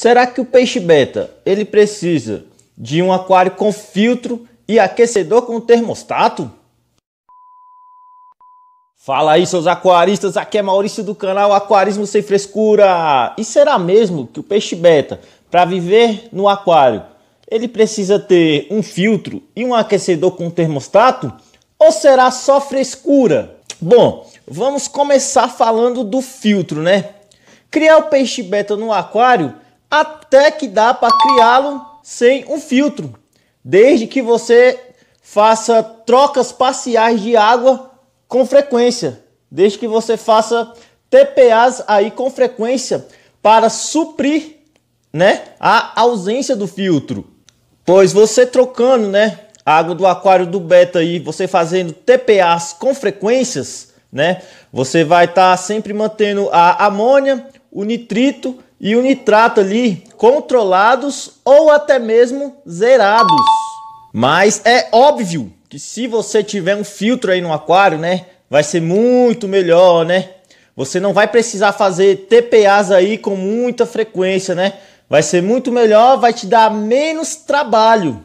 Será que o peixe beta ele precisa de um aquário com filtro e aquecedor com termostato? Fala aí, seus aquaristas, aqui é Maurício do canal Aquarismo Sem Frescura. E será mesmo que o peixe beta, para viver no aquário, ele precisa ter um filtro e um aquecedor com termostato? Ou será só frescura? Bom, vamos começar falando do filtro, né? Criar o peixe beta no aquário até que dá para criá-lo sem um filtro, desde que você faça trocas parciais de água com frequência, desde que você faça TPAs aí com frequência para suprir, né, a ausência do filtro. Pois você trocando, né, a água do aquário do beta aí, você fazendo TPAs com frequências, né, você vai estar sempre mantendo a amônia, o nitrito e o nitrato ali controlados ou até mesmo zerados. Mas é óbvio que se você tiver um filtro aí no aquário, né, vai ser muito melhor, né? Você não vai precisar fazer TPAs aí com muita frequência, né? Vai ser muito melhor, vai te dar menos trabalho.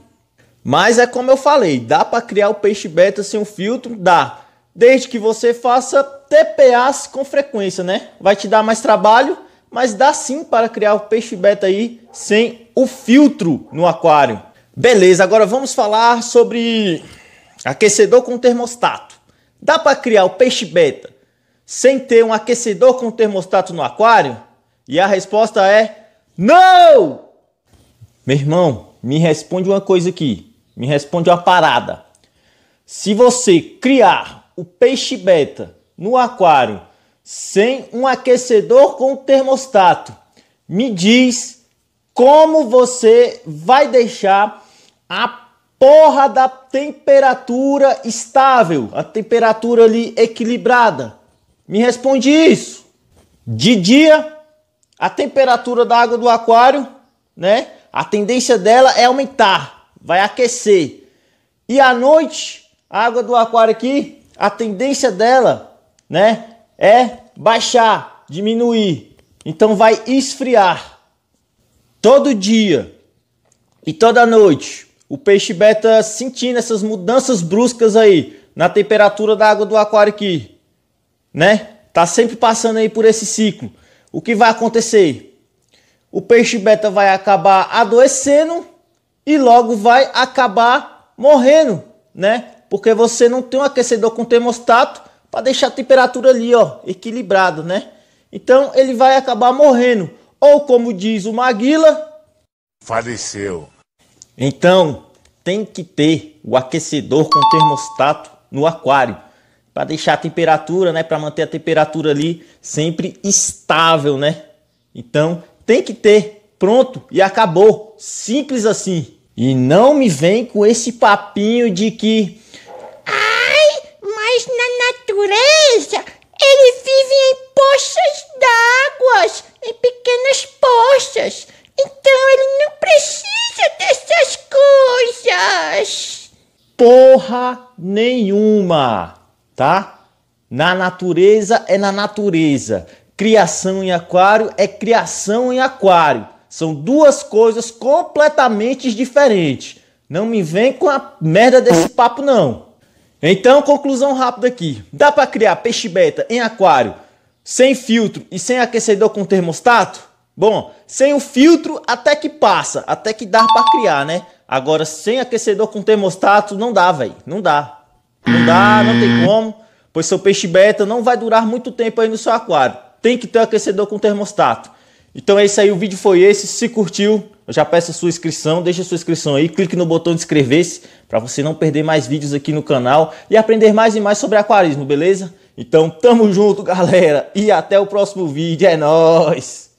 Mas é como eu falei, dá para criar o peixe beta sem um filtro? Dá. Desde que você faça TPAs com frequência, né? Vai te dar mais trabalho, mas dá sim para criar o peixe beta aí sem o filtro no aquário. Beleza, agora vamos falar sobre aquecedor com termostato. Dá para criar o peixe beta sem ter um aquecedor com termostato no aquário? E a resposta é não! Meu irmão, me responde uma coisa aqui. Me responde uma parada. Se você criar o peixe beta no aquário sem um aquecedor com termostato, me diz como você vai deixar a porra da temperatura estável, a temperatura ali equilibrada. Me responde isso. De dia, a temperatura da água do aquário, né, a tendência dela é aumentar, vai aquecer. E à noite, a água do aquário aqui, a tendência dela, né, é baixar, diminuir. Então vai esfriar. Todo dia e toda noite, o peixe beta sentindo essas mudanças bruscas aí na temperatura da água do aquário aqui, né? Tá sempre passando aí por esse ciclo. O que vai acontecer? O peixe beta vai acabar adoecendo e logo vai acabar morrendo, né? Porque você não tem um aquecedor com termostato para deixar a temperatura ali, ó, equilibrada, né? Então ele vai acabar morrendo, ou como diz o Maguila, faleceu. Então tem que ter o aquecedor com termostato no aquário, para deixar a temperatura, né, para manter a temperatura ali sempre estável, né? Então tem que ter, pronto e acabou, simples assim. E não me vem com esse papinho de que, ai, mas na natureza ele vive em poças d'água, em pequenas poças, então ele não precisa dessas coisas. Porra nenhuma! Tá? Na natureza é na natureza. Criação em aquário é criação em aquário. São duas coisas completamente diferentes. Não me vem com a merda desse papo, não. Então, conclusão rápida aqui. Dá para criar peixe beta em aquário sem filtro e sem aquecedor com termostato? Bom, sem o filtro até que passa, até que dá para criar, né? Agora, sem aquecedor com termostato não dá, velho. Não dá. Não dá, não tem como, pois seu peixe beta não vai durar muito tempo aí no seu aquário. Tem que ter um aquecedor com termostato. Então é isso aí, o vídeo foi esse. Se curtiu, eu já peço a sua inscrição, deixa a sua inscrição aí, clique no botão de inscrever-se para você não perder mais vídeos aqui no canal e aprender mais e mais sobre aquarismo, beleza? Então tamo junto, galera, e até o próximo vídeo, é nóis!